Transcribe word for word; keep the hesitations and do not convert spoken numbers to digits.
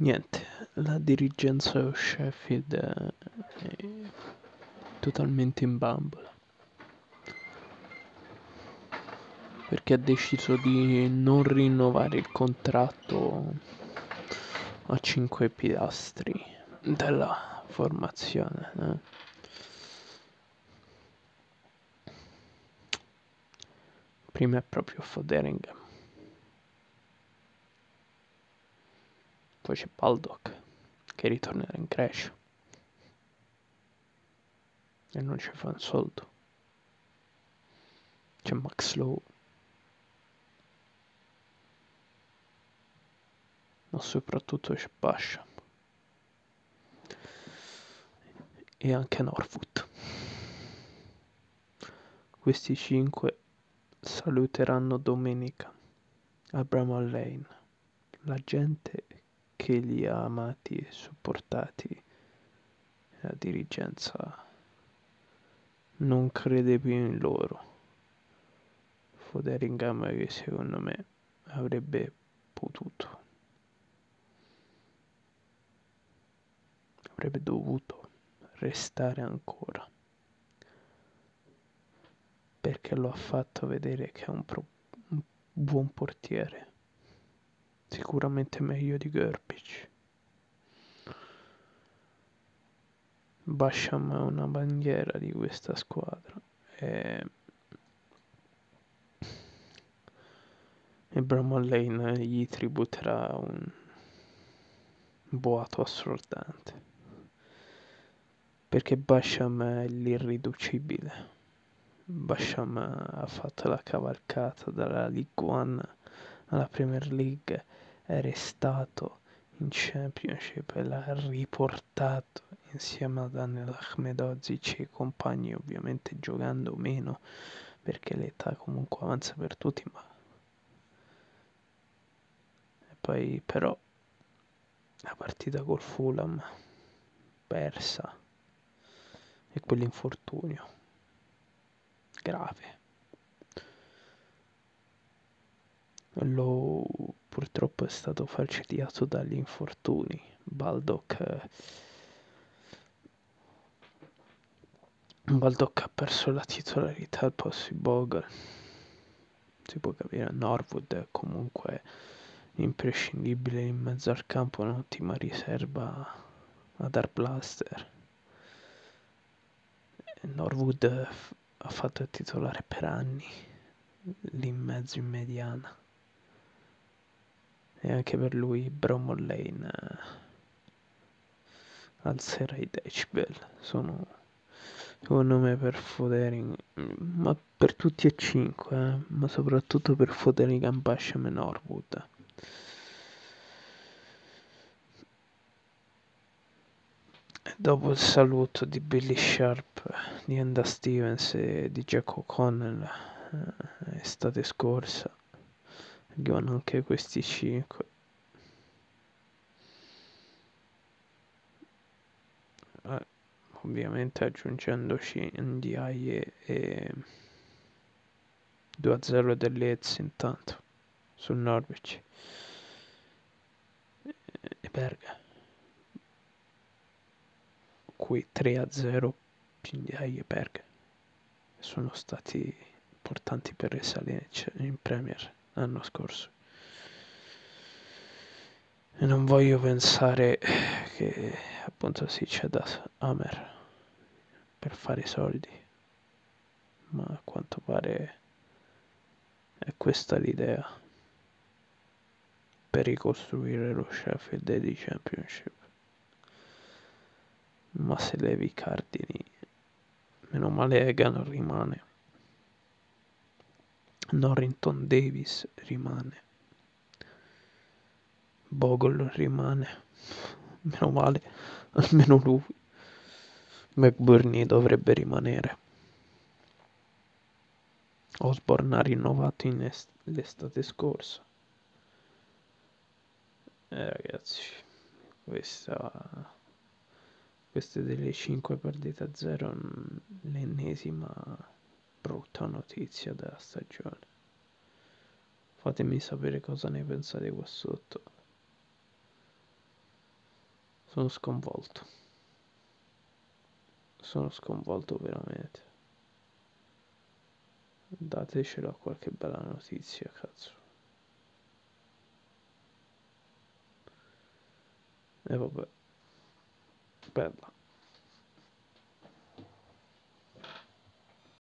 niente, la dirigenza Sheffield è totalmente in bambola, perché ha deciso di non rinnovare il contratto a cinque pilastri della formazione, eh? Prima è proprio Foderingham, poi c'è Baldock che ritornerà in crash e non ci fa un soldo, c'è Max Lowe, ma soprattutto c'è Basham e anche Norwood. Questi cinque saluteranno domenica a Bramall Lane la gente che li ha amati e supportati. La dirigenza non crede più in loro. Foderingham, che secondo me avrebbe potuto, avrebbe dovuto restare ancora, perché lo ha fatto vedere che è un, pro- un buon portiere, sicuramente meglio di Gurbic. Basham è una bandiera di questa squadra e, e Bramall Lane gli tributerà un boato assordante, perché Basham è l'irriducibile. Basham ha fatto la cavalcata dalla League One alla Premier League, è restato in Championship e l'ha riportato insieme a Daniel Ahmedowicz e i compagni, ovviamente giocando meno perché l'età comunque avanza per tutti, ma e poi però la partita col Fulham persa e quell'infortunio grave lo purtroppo è stato falcidiato dagli infortuni. Baldock Baldock ha perso la titolarità al posto di Bogle, si può capire. Norwood è comunque imprescindibile in mezzo al campo, un'ottima riserva ad Arblaster. Norwood ha fatto il titolare per anni lì in mezzo in mediana, e anche per lui Bramall Lane eh, alzerà i decibel. Sono, secondo me, per Fodering, ma per tutti e cinque, eh, ma soprattutto per Foderingham, Basham e Norwood, e dopo il saluto di Billy Sharp, di Andy Stevens e di Jack O'Connell eh, estate scorsa, arrivano anche questi cinque. Eh, ovviamente aggiungendoci Ndiaye e due a zero dell'Eds intanto sul Norwich e, e Berga, qui tre a zero Ndiaye e Berga sono stati importanti per risalire in Premier l'anno scorso, e non voglio pensare che appunto sì, c'è da Hammer per fare i soldi, ma a quanto pare è questa l'idea per ricostruire lo Sheffield di Championship. Ma se levi i cardini, meno male Egan rimane, Norrington Davis rimane, Bogle rimane, meno male, almeno lui. McBurnie dovrebbe rimanere, Osborne ha rinnovato in est- l'estate scorsa. Eh, ragazzi, questa... queste delle cinque perdite a zero, l'ennesima brutta notizia della stagione. Fatemi sapere cosa ne pensate qua sotto. Sono sconvolto. Sono sconvolto veramente. Datecela qualche bella notizia, cazzo. E vabbè. Bella.